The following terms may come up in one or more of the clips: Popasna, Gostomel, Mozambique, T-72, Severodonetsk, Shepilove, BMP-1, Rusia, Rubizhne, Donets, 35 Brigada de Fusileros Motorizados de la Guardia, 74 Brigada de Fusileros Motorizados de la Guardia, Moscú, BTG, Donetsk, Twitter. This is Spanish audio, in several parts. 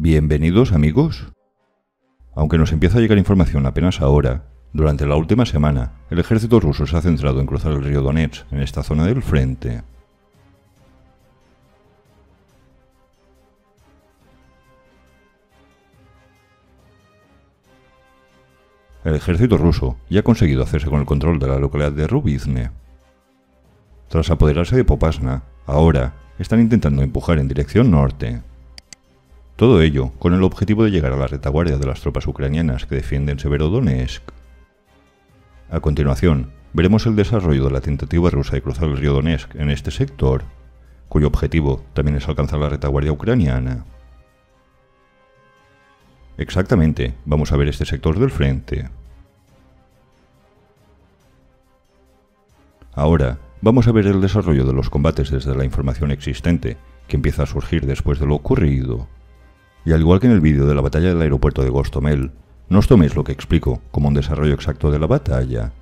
Bienvenidos amigos. Aunque nos empieza a llegar información apenas ahora, durante la última semana, el ejército ruso se ha centrado en cruzar el río Donets en esta zona del frente. El ejército ruso ya ha conseguido hacerse con el control de la localidad de Rubizhne. Tras apoderarse de Popasna, ahora están intentando empujar en dirección norte. Todo ello con el objetivo de llegar a la retaguardia de las tropas ucranianas que defienden Severodonetsk. A continuación, veremos el desarrollo de la tentativa rusa de cruzar el río Donetsk en este sector, cuyo objetivo también es alcanzar la retaguardia ucraniana. Exactamente, vamos a ver este sector del frente. Ahora, vamos a ver el desarrollo de los combates desde la información existente, que empieza a surgir después de lo ocurrido. Y al igual que en el vídeo de la batalla del aeropuerto de Gostomel, no os toméis lo que explico como un desarrollo exacto de la batalla,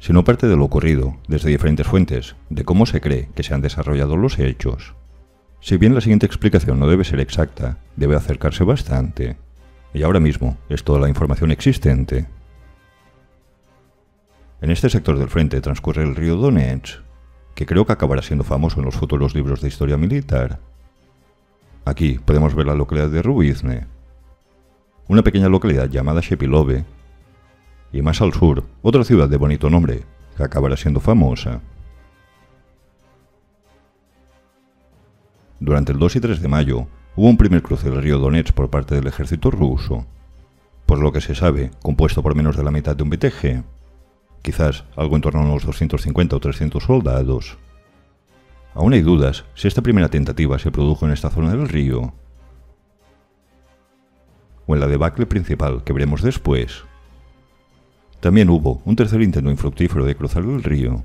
sino parte de lo ocurrido desde diferentes fuentes, de cómo se cree que se han desarrollado los hechos. Si bien la siguiente explicación no debe ser exacta, debe acercarse bastante. Y ahora mismo es toda la información existente. En este sector del frente transcurre el río Donetsk, que creo que acabará siendo famoso en los futuros libros de historia militar. Aquí podemos ver la localidad de Rubizhne, una pequeña localidad llamada Shepilove, y más al sur, otra ciudad de bonito nombre, que acabará siendo famosa. Durante el 2 y 3 de mayo, hubo un primer cruce del río Donetsk por parte del ejército ruso, por lo que se sabe, compuesto por menos de la mitad de un BTG, quizás algo en torno a unos 250 o 300 soldados. Aún hay dudas si esta primera tentativa se produjo en esta zona del río, o en la debacle principal que veremos después. También hubo un tercer intento infructífero de cruzar el río.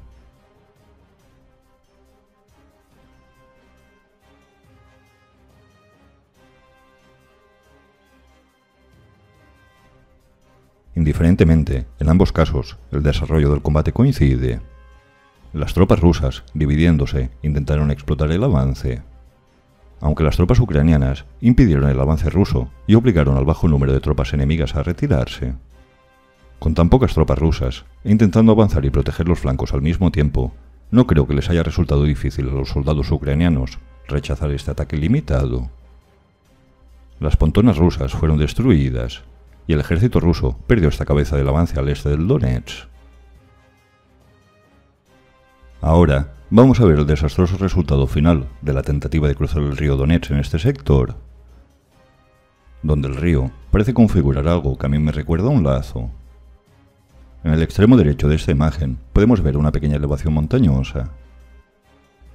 Indiferentemente, en ambos casos, el desarrollo del combate coincide. Las tropas rusas, dividiéndose, intentaron explotar el avance, aunque las tropas ucranianas impidieron el avance ruso y obligaron al bajo número de tropas enemigas a retirarse. Con tan pocas tropas rusas, e intentando avanzar y proteger los flancos al mismo tiempo, no creo que les haya resultado difícil a los soldados ucranianos rechazar este ataque limitado. Las pontonas rusas fueron destruidas, y el ejército ruso perdió esta cabeza del avance al este del Donetsk. Ahora, vamos a ver el desastroso resultado final de la tentativa de cruzar el río Donetsk en este sector, donde el río parece configurar algo que a mí me recuerda a un lazo. En el extremo derecho de esta imagen podemos ver una pequeña elevación montañosa.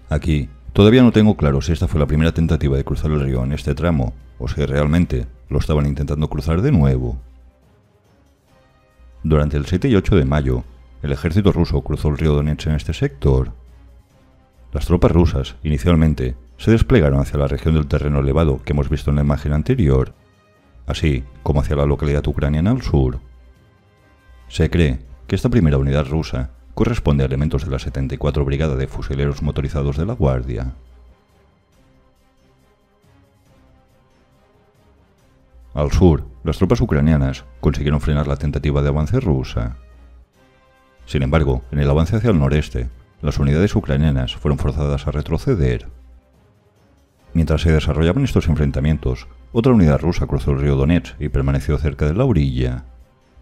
Aquí, todavía no tengo claro si esta fue la primera tentativa de cruzar el río en este tramo, o si realmente lo estaban intentando cruzar de nuevo. Durante el 7 y 8 de mayo, el ejército ruso cruzó el río Donetsk en este sector. Las tropas rusas, inicialmente, se desplegaron hacia la región del terreno elevado que hemos visto en la imagen anterior, así como hacia la localidad ucraniana al sur. Se cree que esta primera unidad rusa corresponde a elementos de la 74 Brigada de Fusileros Motorizados de la Guardia. Al sur, las tropas ucranianas consiguieron frenar la tentativa de avance rusa. Sin embargo, en el avance hacia el noreste, las unidades ucranianas fueron forzadas a retroceder. Mientras se desarrollaban estos enfrentamientos, otra unidad rusa cruzó el río Donetsk y permaneció cerca de la orilla.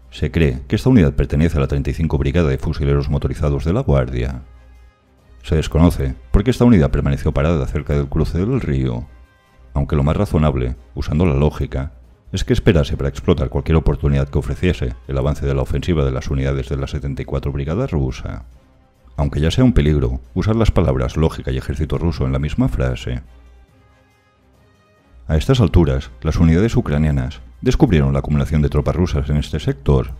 Se cree que esta unidad pertenece a la 35 Brigada de Fusileros Motorizados de la Guardia. Se desconoce por qué esta unidad permaneció parada cerca del cruce del río, aunque lo más razonable, usando la lógica, es que esperase para explotar cualquier oportunidad que ofreciese el avance de la ofensiva de las unidades de la 74 Brigada rusa. Aunque ya sea un peligro usar las palabras lógica y ejército ruso en la misma frase. A estas alturas, las unidades ucranianas descubrieron la acumulación de tropas rusas en este sector,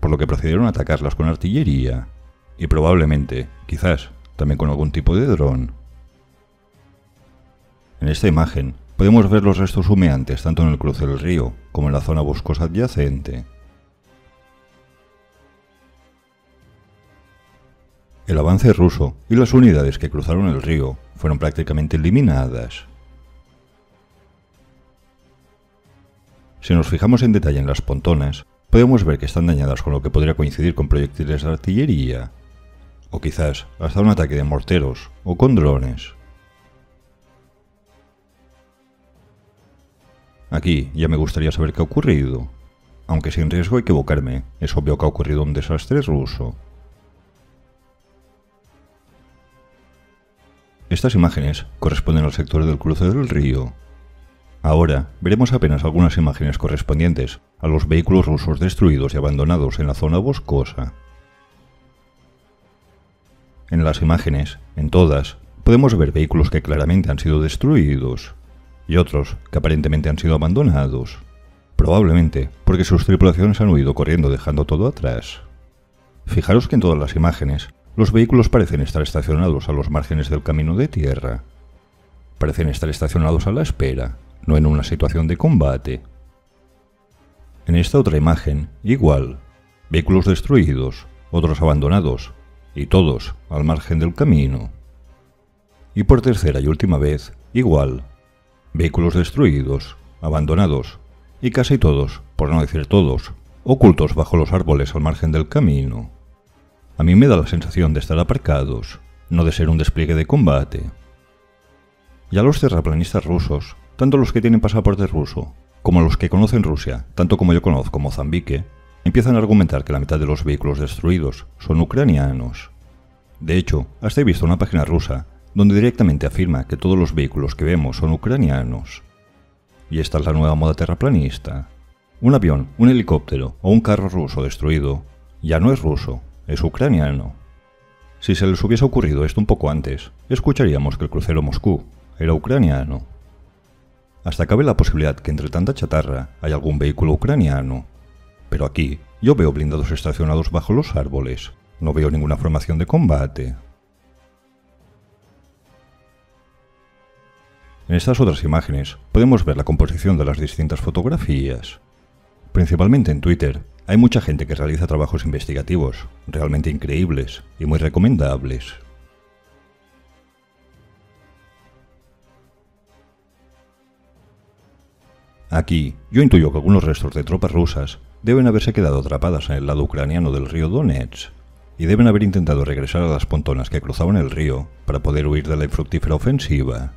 por lo que procedieron a atacarlas con artillería, y probablemente, quizás, también con algún tipo de dron. En esta imagen podemos ver los restos humeantes tanto en el cruce del río como en la zona boscosa adyacente. El avance ruso y las unidades que cruzaron el río fueron prácticamente eliminadas. Si nos fijamos en detalle en las pontonas, podemos ver que están dañadas con lo que podría coincidir con proyectiles de artillería, o quizás hasta un ataque de morteros o con drones. Aquí ya me gustaría saber qué ha ocurrido, aunque sin riesgo a equivocarme, es obvio que ha ocurrido un desastre ruso. Estas imágenes corresponden al sector del cruce del río. Ahora veremos apenas algunas imágenes correspondientes a los vehículos rusos destruidos y abandonados en la zona boscosa. En las imágenes, en todas, podemos ver vehículos que claramente han sido destruidos y otros que aparentemente han sido abandonados, probablemente porque sus tripulaciones han huido corriendo dejando todo atrás. Fijaros que en todas las imágenes, los vehículos parecen estar estacionados a los márgenes del camino de tierra. Parecen estar estacionados a la espera, no en una situación de combate. En esta otra imagen, igual, vehículos destruidos, otros abandonados, y todos al margen del camino. Y por tercera y última vez, igual, vehículos destruidos, abandonados, y casi todos, por no decir todos, ocultos bajo los árboles al margen del camino. A mí me da la sensación de estar aparcados, no de ser un despliegue de combate. Ya los terraplanistas rusos, tanto los que tienen pasaporte ruso, como los que conocen Rusia, tanto como yo conozco Mozambique, empiezan a argumentar que la mitad de los vehículos destruidos son ucranianos. De hecho, hasta he visto una página rusa donde directamente afirma que todos los vehículos que vemos son ucranianos. Y esta es la nueva moda terraplanista. Un avión, un helicóptero o un carro ruso destruido ya no es ruso. Es ucraniano. Si se les hubiese ocurrido esto un poco antes, escucharíamos que el crucero Moscú era ucraniano. Hasta cabe la posibilidad que entre tanta chatarra haya algún vehículo ucraniano. Pero aquí yo veo blindados estacionados bajo los árboles, no veo ninguna formación de combate. En estas otras imágenes podemos ver la composición de las distintas fotografías. Principalmente en Twitter, hay mucha gente que realiza trabajos investigativos, realmente increíbles y muy recomendables. Aquí, yo intuyo que algunos restos de tropas rusas deben haberse quedado atrapadas en el lado ucraniano del río Donets, y deben haber intentado regresar a las pontonas que cruzaban el río para poder huir de la infructífera ofensiva,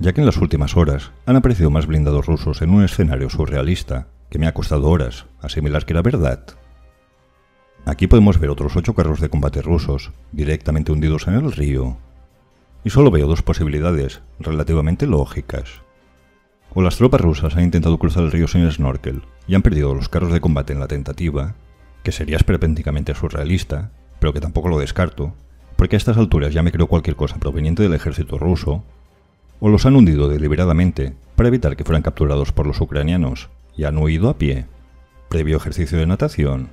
ya que en las últimas horas han aparecido más blindados rusos en un escenario surrealista, que me ha costado horas asimilar que era verdad. Aquí podemos ver otros 8 carros de combate rusos directamente hundidos en el río. Y solo veo dos posibilidades relativamente lógicas. O las tropas rusas han intentado cruzar el río sin snorkel y han perdido los carros de combate en la tentativa, que sería esperpénticamente surrealista, pero que tampoco lo descarto, porque a estas alturas ya me creo cualquier cosa proveniente del ejército ruso, o los han hundido deliberadamente para evitar que fueran capturados por los ucranianos, y han huido a pie, previo ejercicio de natación.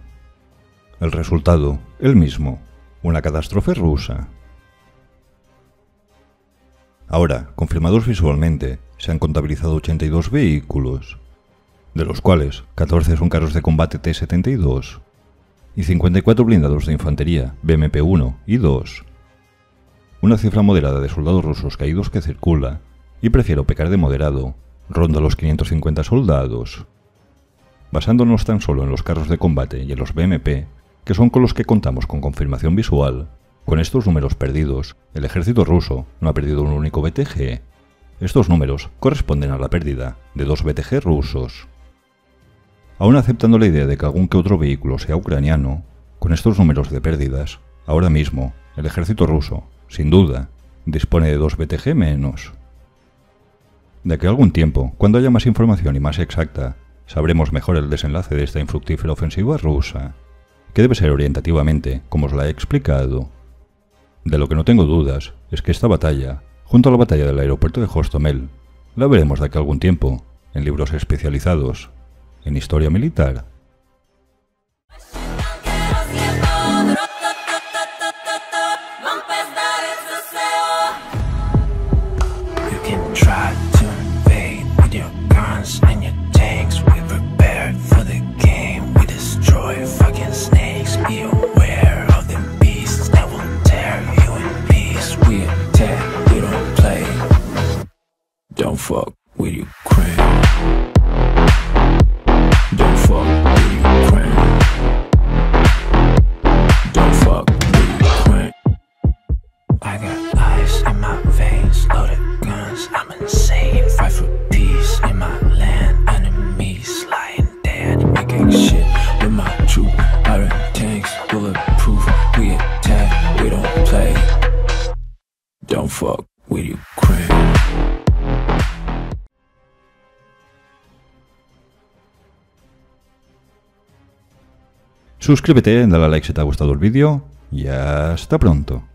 El resultado, el mismo, una catástrofe rusa. Ahora, confirmados visualmente, se han contabilizado 82 vehículos, de los cuales 14 son carros de combate T-72 y 54 blindados de infantería BMP-1 y 2. Una cifra moderada de soldados rusos caídos que circula, y prefiero pecar de moderado, ronda los 550 soldados. Basándonos tan solo en los carros de combate y en los BMP, que son con los que contamos con confirmación visual, con estos números perdidos, el ejército ruso no ha perdido un único BTG. Estos números corresponden a la pérdida de 2 BTG rusos. Aún aceptando la idea de que algún que otro vehículo sea ucraniano, con estos números de pérdidas, ahora mismo, el ejército ruso, sin duda, dispone de 2 BTG menos. De aquí a algún tiempo, cuando haya más información y más exacta, sabremos mejor el desenlace de esta infructífera ofensiva rusa, que debe ser orientativamente, como os la he explicado. De lo que no tengo dudas es que esta batalla, junto a la batalla del aeropuerto de Gostomel, la veremos de aquí a algún tiempo, en libros especializados, en historia militar. Don't fuck with Ukraine. Suscríbete, dale a like si te ha gustado el vídeo y hasta pronto.